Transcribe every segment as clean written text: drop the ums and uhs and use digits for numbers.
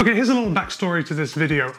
Okay, here's a little backstory to this video.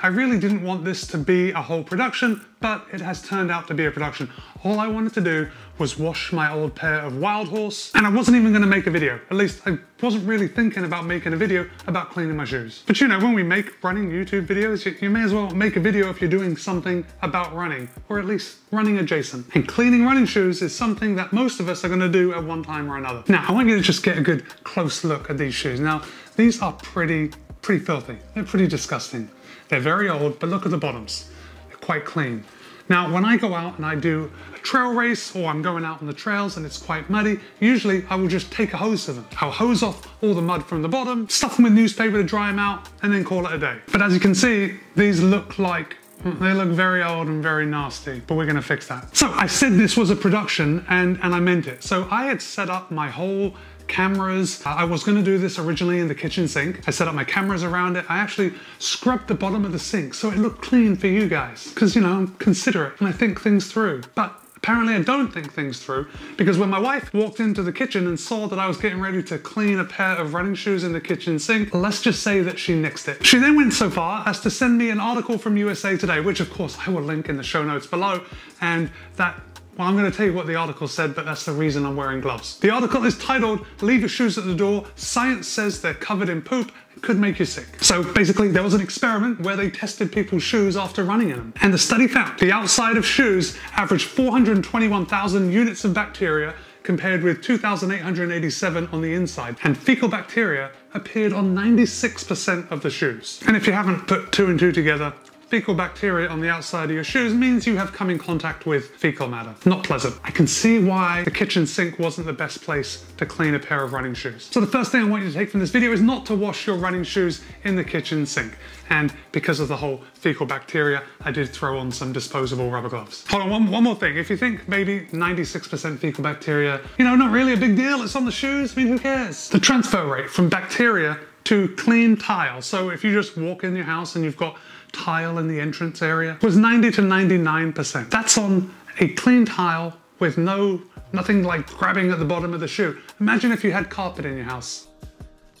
I really didn't want this to be a whole production, but it has turned out to be a production. All I wanted to do was wash my old pair of Wild Horse, and I wasn't even gonna make a video. At least I wasn't really thinking about making a video about cleaning my shoes. But you know, when we make running YouTube videos, you may as well make a video if you're doing something about running, or at least running adjacent. And cleaning running shoes is something that most of us are gonna do at one time or another. Now, I want you to just get a good close look at these shoes. Now, these are pretty filthy. They're pretty disgusting. They're very old, but look at the bottoms. They're quite clean. Now, when I go out and I do a trail race, or I'm going out on the trails and it's quite muddy, usually I will just take a hose to them. I'll hose off all the mud from the bottom, stuff them with newspaper to dry them out, and then call it a day. But as you can see, these look like they look very old and very nasty, but we're gonna fix that. So I said this was a production, and I meant it. So I had set up my whole cameras. I was gonna do this originally in the kitchen sink. I set up my cameras around it. I actually scrubbed the bottom of the sink so it looked clean for you guys. Because, you know, I'm considerate and I think things through. But apparently I don't think things through, because when my wife walked into the kitchen and saw that I was getting ready to clean a pair of running shoes in the kitchen sink, let's just say that she nixed it. She then went so far as to send me an article from USA Today, which of course I will link in the show notes below, and that, well, I'm gonna tell you what the article said, but that's the reason I'm wearing gloves. The article is titled, "Leave Your Shoes at the Door, Science Says They're Covered in Poop, Could Make You Sick." So basically there was an experiment where they tested people's shoes after running in them. And the study found the outside of shoes averaged 421,000 units of bacteria compared with 2,887 on the inside. And fecal bacteria appeared on 96% of the shoes. And if you haven't put two and two together, fecal bacteria on the outside of your shoes means you have come in contact with fecal matter. Not pleasant. I can see why the kitchen sink wasn't the best place to clean a pair of running shoes. So the first thing I want you to take from this video is not to wash your running shoes in the kitchen sink. And because of the whole fecal bacteria, I did throw on some disposable rubber gloves. Hold on, one more thing. If you think maybe 96% fecal bacteria, you know, not really a big deal, it's on the shoes, I mean, who cares? The transfer rate from bacteria to clean tile. So if you just walk in your house and you've got tile in the entrance area, was 90 to 99%. That's on a clean tile with nothing like grabbing at the bottom of the shoe. Imagine if you had carpet in your house.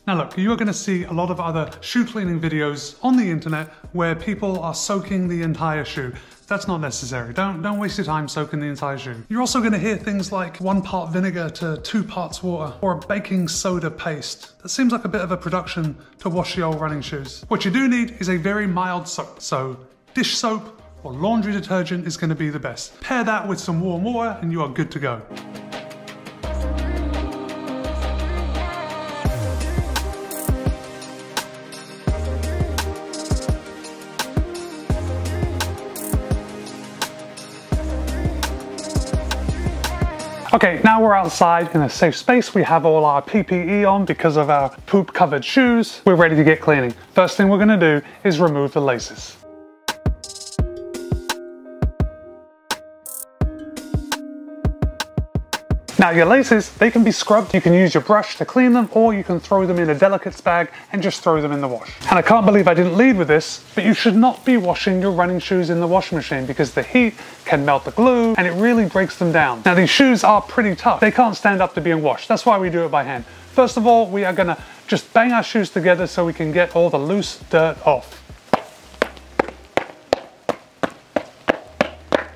Now look, you are gonna see a lot of other shoe cleaning videos on the internet where people are soaking the entire shoe. That's not necessary. Don't waste your time soaking the entire shoe. You're also gonna hear things like 1 part vinegar to 2 parts water, or a baking soda paste. That seems like a bit of a production to wash your old running shoes. What you do need is a very mild soap. So dish soap or laundry detergent is gonna be the best. Pair that with some warm water and you are good to go. Okay, now we're outside in a safe space. We have all our PPE on because of our poop-covered shoes. We're ready to get cleaning. First thing we're gonna do is remove the laces. Now your laces, they can be scrubbed. You can use your brush to clean them, or you can throw them in a delicates bag and just throw them in the wash. And I can't believe I didn't lead with this, but you should not be washing your running shoes in the washing machine because the heat can melt the glue and it really breaks them down. Now these shoes are pretty tough. They can't stand up to being washed. That's why we do it by hand. First of all, we are gonna just bang our shoes together so we can get all the loose dirt off.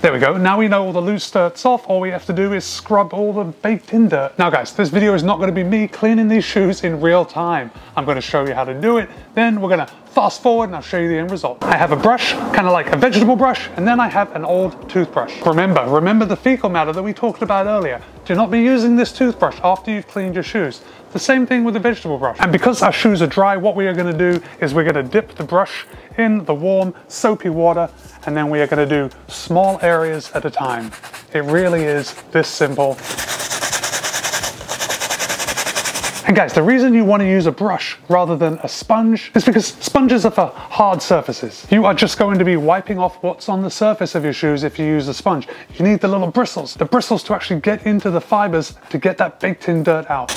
There we go. Now we know all the loose dirt's off. All we have to do is scrub all the baked in dirt. Now guys, this video is not going to be me cleaning these shoes in real time. I'm going to show you how to do it. Then we're going to fast forward and I'll show you the end result. I have a brush, kind of like a vegetable brush, and then I have an old toothbrush. Remember the fecal matter that we talked about earlier. Do not be using this toothbrush after you've cleaned your shoes. The same thing with the vegetable brush. And because our shoes are dry, what we are gonna do is we're gonna dip the brush in the warm, soapy water, and then we are gonna do small areas at a time. It really is this simple. And guys, the reason you want to use a brush rather than a sponge is because sponges are for hard surfaces. You are just going to be wiping off what's on the surface of your shoes if you use a sponge. You need the little bristles, to actually get into the fibers to get that baked in dirt out.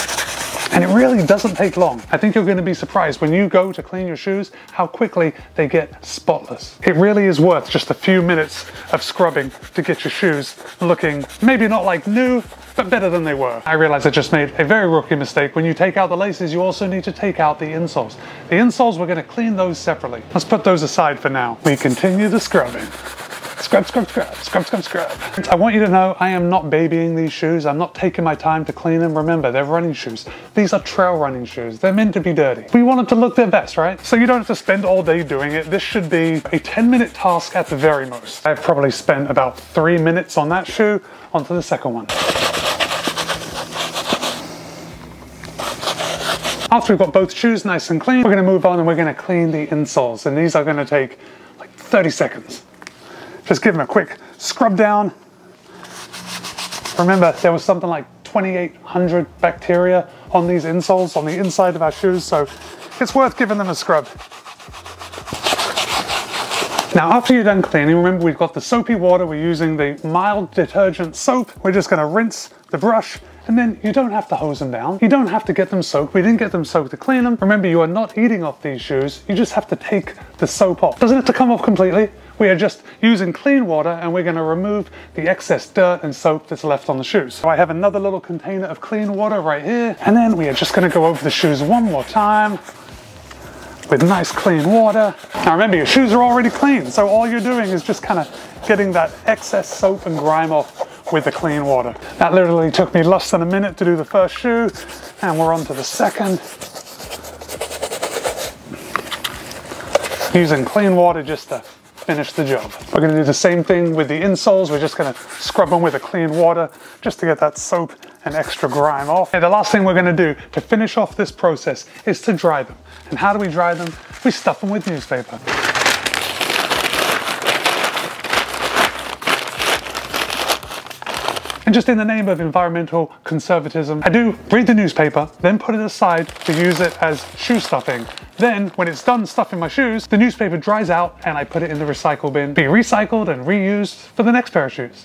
And it really doesn't take long. I think you're gonna be surprised when you go to clean your shoes, how quickly they get spotless. It really is worth just a few minutes of scrubbing to get your shoes looking maybe not like new, but better than they were. I realize I just made a very rookie mistake. When you take out the laces, you also need to take out the insoles. The insoles, we're gonna clean those separately. Let's put those aside for now. We continue the scrubbing. Scrub, scrub, scrub, scrub, scrub, scrub. I want you to know I am not babying these shoes. I'm not taking my time to clean them. Remember, they're running shoes. These are trail running shoes. They're meant to be dirty. We want them to look their best, right? So you don't have to spend all day doing it. This should be a 10-minute task at the very most. I've probably spent about 3 minutes on that shoe. Onto the second one. After we've got both shoes nice and clean, we're gonna move on and we're gonna clean the insoles. And these are gonna take like 30 seconds. Just give them a quick scrub down. Remember, there was something like 2,800 bacteria on these insoles, on the inside of our shoes, so it's worth giving them a scrub. Now, after you're done cleaning, remember we've got the soapy water, we're using the mild detergent soap. We're just gonna rinse the brush, and then you don't have to hose them down. You don't have to get them soaked. We didn't get them soaked to clean them. Remember, you are not eating off these shoes. You just have to take the soap off. Doesn't have to come off completely. We are just using clean water and we're gonna remove the excess dirt and soap that's left on the shoes. So I have another little container of clean water right here. And then we are just gonna go over the shoes one more time with nice clean water. Now remember, your shoes are already clean. So all you're doing is just kind of getting that excess soap and grime off with the clean water. That literally took me less than a minute to do the first shoe, and we're on to the second. Using clean water just to finish the job. We're gonna do the same thing with the insoles. We're just gonna scrub them with the clean water just to get that soap and extra grime off. And the last thing we're gonna do to finish off this process is to dry them. And how do we dry them? We stuff them with newspaper. And just in the name of environmental conservatism, I do read the newspaper, then put it aside to use it as shoe stuffing. Then, when it's done stuffing my shoes, the newspaper dries out and I put it in the recycle bin, be recycled and reused for the next pair of shoes.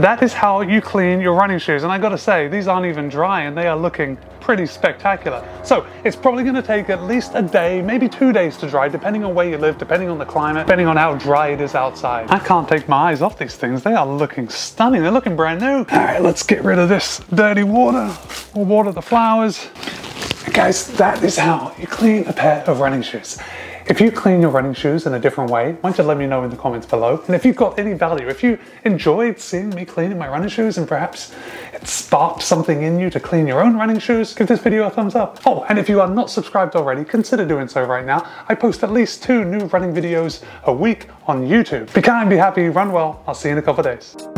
That is how you clean your running shoes. And I gotta say, these aren't even dry and they are looking pretty spectacular. So it's probably gonna take at least a day, maybe 2 days to dry, depending on where you live, depending on the climate, depending on how dry it is outside. I can't take my eyes off these things. They are looking stunning. They're looking brand new. All right, let's get rid of this dirty water. We'll water the flowers. Guys, that is how you clean a pair of running shoes. If you clean your running shoes in a different way, why don't you let me know in the comments below? And if you've got any value, if you enjoyed seeing me cleaning my running shoes and perhaps it sparked something in you to clean your own running shoes, give this video a thumbs up. Oh, and if you are not subscribed already, consider doing so right now. I post at least 2 new running videos a week on YouTube. Be kind, be happy, run well. I'll see you in a couple of days.